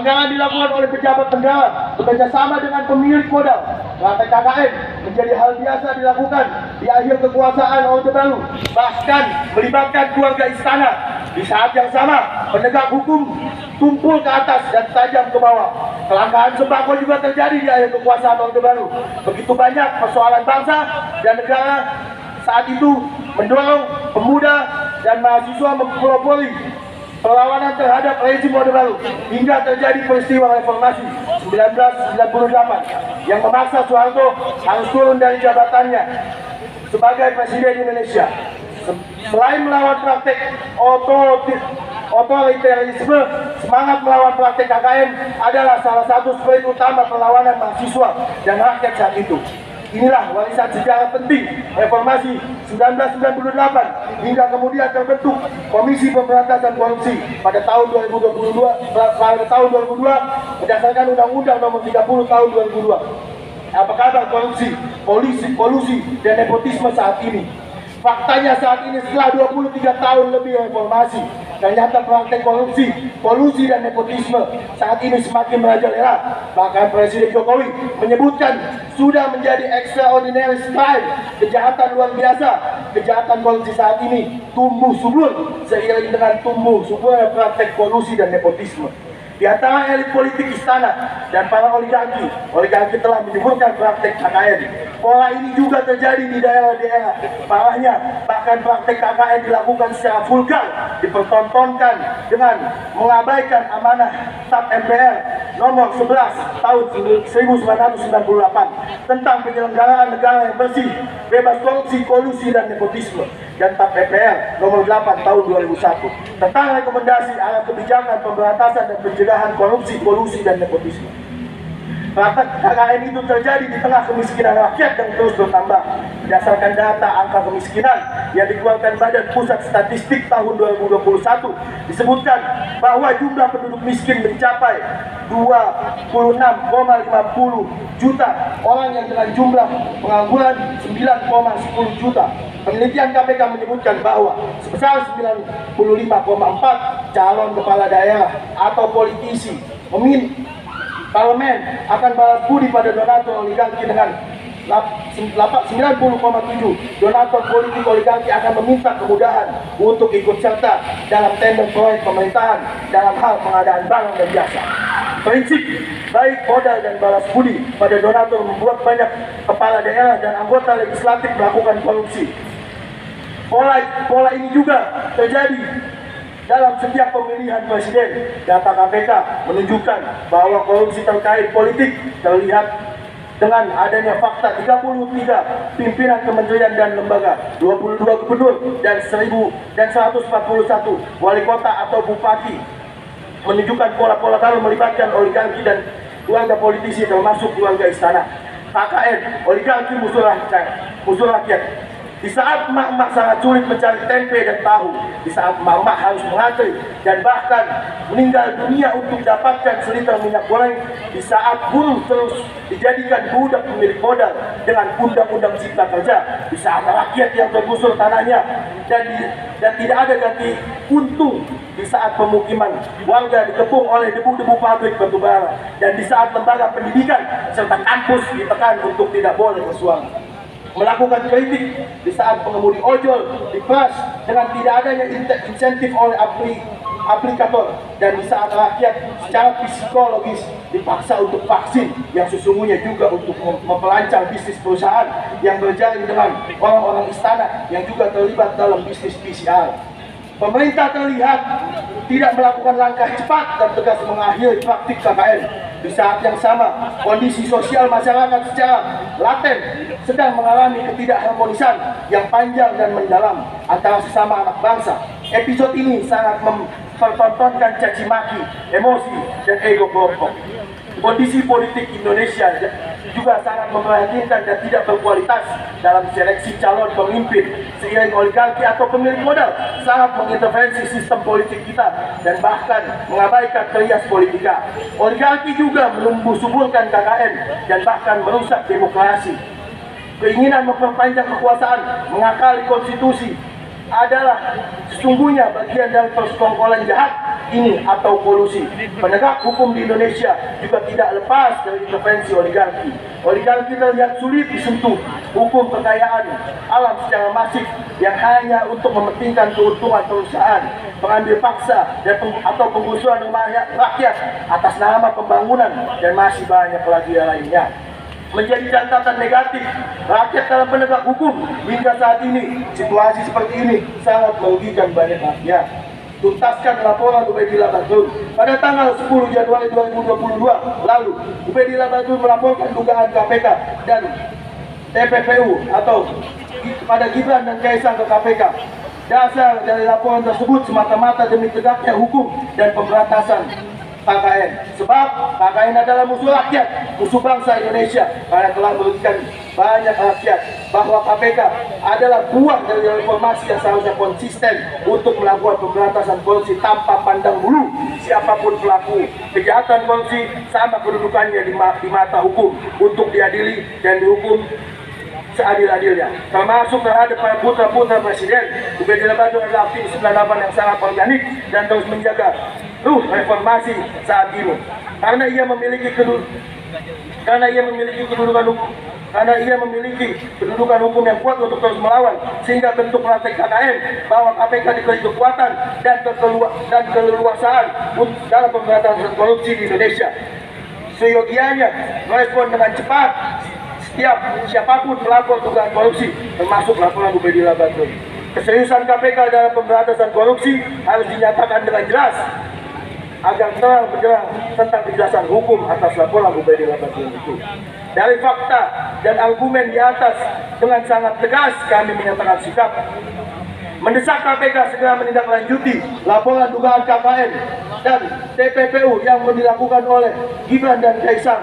Penggalangan dilakukan oleh pejabat penggalang bekerjasama dengan pemilik modal. KKN menjadi hal biasa dilakukan di akhir kekuasaan Orde Baru, bahkan melibatkan keluarga istana. Di saat yang sama, penegak hukum tumpul ke atas dan tajam ke bawah. Kelangkaan sembako juga terjadi di akhir kekuasaan Orde Baru. Begitu banyak persoalan bangsa dan negara saat itu mendorong pemuda dan mahasiswa mempelopori perlawanan terhadap rezim Orde Baru hingga terjadi peristiwa reformasi 1998 yang memaksa Soeharto harus turun dari jabatannya sebagai Presiden Indonesia. Selain melawan praktek otoritarisme, semangat melawan praktek KKN adalah salah satu spirit utama perlawanan mahasiswa dan rakyat saat itu. Inilah warisan sejarah penting reformasi 1998 hingga kemudian terbentuk Komisi Pemberantasan Korupsi pada tahun 2002 berdasarkan Undang-Undang Nomor 30 Tahun 2002. Apa kabar korupsi, polusi dan nepotisme saat ini? Faktanya saat ini setelah 23 tahun lebih reformasi, ternyata praktek korupsi, polusi dan nepotisme saat ini semakin merajalela. Bahkan Presiden Jokowi menyebutkan sudah menjadi extraordinary crime, kejahatan luar biasa. Kejahatan korupsi saat ini tumbuh subur seiring dengan tumbuh subur praktek polusi dan nepotisme. Di antara elit politik istana dan para oligarki telah menimbulkan praktek KKN. Pola ini juga terjadi di daerah-daerah. Parahnya, bahkan praktek KKN dilakukan secara vulgar, dipertontonkan dengan mengabaikan amanah Tap MPR Nomor 11 Tahun 1998 tentang penyelenggaraan negara yang bersih, bebas korupsi, kolusi dan nepotisme, dan Tap MPR Nomor 8 Tahun 2001 tentang rekomendasi arah kebijakan pemberantasan dan pencegahan korupsi, kolusi dan nepotisme. Praktek KKN itu terjadi di tengah kemiskinan rakyat yang terus bertambah. Berdasarkan data angka kemiskinan yang dikeluarkan Badan Pusat Statistik tahun 2021, disebutkan bahwa jumlah penduduk miskin mencapai 26,50 juta orang yang dengan jumlah pengangguran 9,10 juta. Penelitian KPK menyebutkan bahwa sebesar 95,4 calon kepala daerah atau politisi meminta Parlemen akan balas budi pada donatur oligarki dengan 90,7 donatur politik oligarki akan meminta kemudahan untuk ikut serta dalam tender proyek pemerintahan dalam hal pengadaan barang dan jasa. Prinsip baik modal dan balas budi pada donatur membuat banyak kepala daerah dan anggota legislatif melakukan korupsi. Pola ini juga terjadi dalam setiap pemilihan presiden. Data KPK menunjukkan bahwa korupsi terkait politik terlihat dengan adanya fakta 33 pimpinan kementerian dan lembaga, 22 gubernur dan 141 wali kota atau bupati, menunjukkan pola-pola baru melibatkan oligarki dan keluarga politisi termasuk keluarga istana. KKN, oligarki musuh rakyat. Di saat emak-emak sangat sulit mencari tempe dan tahu, di saat emak-emak harus mengantri dan bahkan meninggal dunia untuk dapatkan seliter minyak goreng, di saat buruh terus dijadikan budak pemilik modal dengan undang-undang cipta kerja, di saat rakyat yang tergusur tanahnya dan tidak ada ganti untung, di saat pemukiman warga dikepung oleh debu-debu pabrik batubara, dan di saat lembaga pendidikan serta kampus ditekan untuk tidak boleh bersuara. Melakukan kritik di saat pengemudi ojol diperas dengan tidak adanya insentif oleh aplikator, dan di saat rakyat secara psikologis dipaksa untuk vaksin yang sesungguhnya juga untuk memperlancar bisnis perusahaan yang berjalan dengan orang-orang istana yang juga terlibat dalam bisnis PCR. Pemerintah terlihat tidak melakukan langkah cepat dan tegas mengakhiri praktik KKN. Di saat yang sama, kondisi sosial masyarakat secara laten sedang mengalami ketidakharmonisan yang panjang dan mendalam antara sesama anak bangsa. Episode ini sangat mempertontonkan caci maki, emosi, dan ego kelompok. Kondisi politik Indonesia juga sangat memprihatinkan dan tidak berkualitas dalam seleksi calon pemimpin, seiring oligarki atau pemilik modal sangat mengintervensi sistem politik kita dan bahkan mengabaikan krias politika. Oligarki juga menumbuh suburkan KKN dan bahkan merusak demokrasi. Keinginan memperpanjang kekuasaan mengakali konstitusi adalah sesungguhnya bagian dari persekongkolan jahat ini atau kolusi. Penegak hukum di Indonesia juga tidak lepas dari intervensi oligarki. Oligarki terlihat sulit disentuh. Hukum kekayaan alam secara masif yang hanya untuk mementingkan keuntungan perusahaan, pengambil paksa dan atau penggusuran rumah rakyat atas nama pembangunan, dan masih banyak lagi yang lainnya. Menjadi catatan negatif rakyat dalam penegak hukum hingga saat ini, situasi seperti ini sangat merugikan banyak rakyat. Tuntaskan laporan Ubaidillah Badrun. Pada tanggal 10 Januari 2022 lalu, Ubaidillah Badrun melaporkan dugaan KPK dan TPPU atau kepada Gibran dan Kaisang ke KPK. Dasar dari laporan tersebut semata-mata demi tegaknya hukum dan pemberantasan KKN. Sebab KKN adalah musuh rakyat, musuh bangsa Indonesia, karena telah merugikan banyak rakyat. Bahwa KPK adalah buah dari reformasi yang seharusnya konsisten untuk melakukan pemberantasan korupsi tanpa pandang bulu siapapun pelaku. Kejahatan korupsi sama kedudukannya di mata hukum untuk diadili dan dihukum seadil-adilnya, termasuk terhadap para putra-putra presiden. Ubaidillah Badrun adalah aktivis 98 yang sangat organik dan terus menjaga ruh reformasi saat ini, karena ia memiliki kedudukan hukum yang kuat untuk terus melawan, sehingga bentuk praktek KKN bahwa KPK diberi kekuatan dan keleluasaan dalam pemberantasan korupsi di Indonesia. Seyogianya merespon dengan cepat siapapun melapor dugaan korupsi, termasuk laporan Ubaidillah Badrun. Keseriusan KPK dalam pemberantasan korupsi harus dinyatakan dengan jelas agar terang benderang tentang kejelasan hukum atas laporan Ubaidillah Badrun itu. Dari fakta dan argumen di atas, dengan sangat tegas kami menyatakan sikap mendesak KPK segera menindaklanjuti laporan dugaan KKN dan TPPU yang dilakukan oleh Gibran dan Kaisang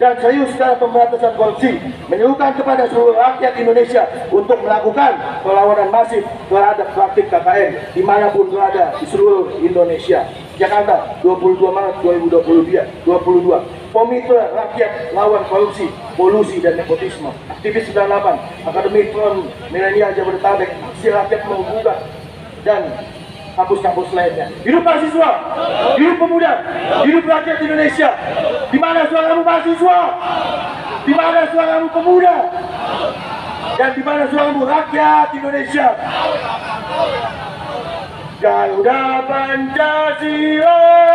dan serius secara pemberantasan korupsi, menyerukan kepada seluruh rakyat Indonesia untuk melakukan perlawanan masif terhadap praktik KKN dimanapun berada di seluruh Indonesia. Jakarta, 22 Maret 2022. Komite Rakyat Lawan Korupsi, Polusi dan Nepotisme. Aktivis 98, Akademi Front Milenial Jabodetabek, si rakyat menggugat dan kampus-kampus lainnya. Hidup mahasiswa, hidup pemuda, hidup rakyat Indonesia. Di mana suaramu mahasiswa? Di mana suaramu pemuda? Dan di mana suaramu rakyat Indonesia? Garuda Pancasila.